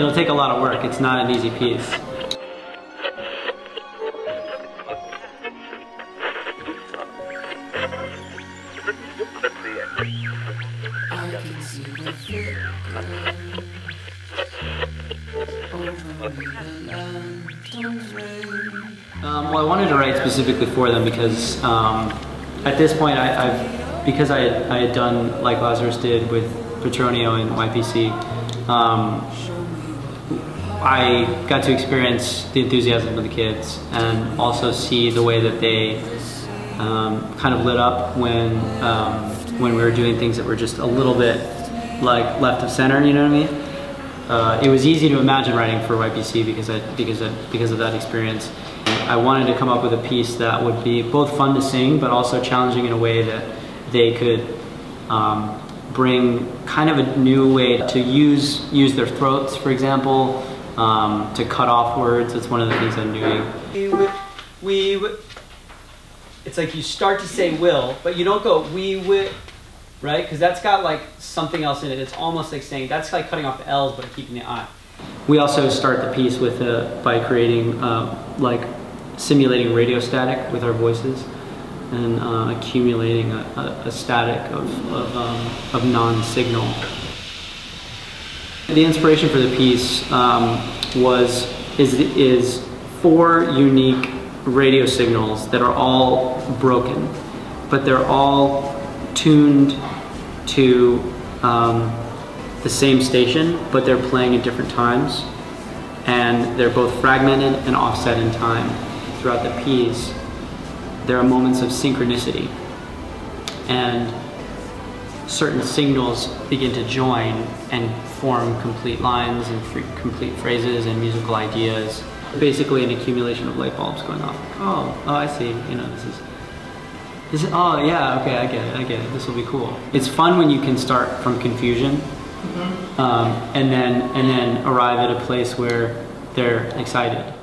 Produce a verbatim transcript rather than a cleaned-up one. it'll take a lot of work. It's not an easy piece. Um, well, I wanted to write specifically for them because um, at this point, I, I've because I had, I had done like Lazarus did with Petronio and Y P C. Um, I got to experience the enthusiasm of the kids and also see the way that they um, kind of lit up when um, when we were doing things that were just a little bit like left of center. You know what I mean? Uh, it was easy to imagine writing for Y P C because I because I, because of that experience. I wanted to come up with a piece that would be both fun to sing, but also challenging in a way that they could um, bring kind of a new way to use use their throats, for example, um, to cut off words. It's one of the things I'm doing. We, we, it's like you start to say "will," but you don't go "we will." Right? Because that's got like something else in it. It's almost like saying, that's like cutting off the L's but keeping the I. We also start the piece with a, by creating, uh, like simulating radio static with our voices and uh, accumulating a, a, a static of, of, um, of non-signal. The inspiration for the piece um, was, is, is four unique radio signals that are all broken, but they're all tuned to um, the same station, but they're playing at different times, and they're both fragmented and offset in time. Throughout the piece, there are moments of synchronicity, and certain signals begin to join and form complete lines and free, complete phrases and musical ideas. Basically an accumulation of light bulbs going off. Oh, oh, I see, you know, this is... Is it, oh yeah, okay, I get it, I get it, this will be cool. It's fun when you can start from confusion, mm-hmm. um, and then and then arrive at a place where they're excited.